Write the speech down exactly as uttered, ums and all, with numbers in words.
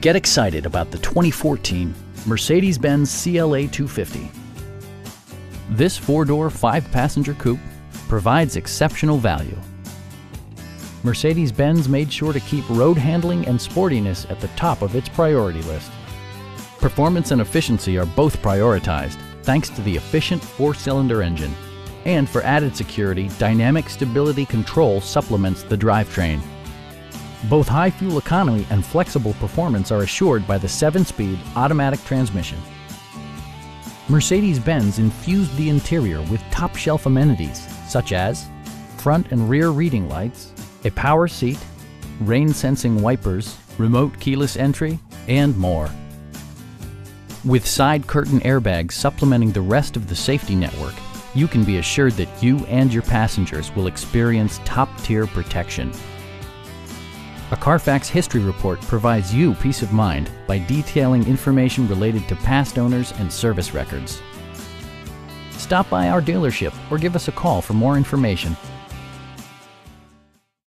Get excited about the twenty fourteen Mercedes-Benz C L A two fifty. This four-door, five-passenger coupe provides exceptional value. Mercedes-Benz made sure to keep road handling and sportiness at the top of its priority list. Performance and efficiency are both prioritized thanks to the efficient four-cylinder engine. And for added security, Dynamic Stability Control supplements the drivetrain. Both high fuel economy and flexible performance are assured by the seven-speed automatic transmission. Mercedes-Benz infused the interior with top-shelf amenities such as front and rear reading lights, a power seat, rain-sensing wipers, remote keyless entry, and more. With side curtain airbags supplementing the rest of the safety network, you can be assured that you and your passengers will experience top-tier protection. A Carfax history report provides you peace of mind by detailing information related to past owners and service records. Stop by our dealership or give us a call for more information.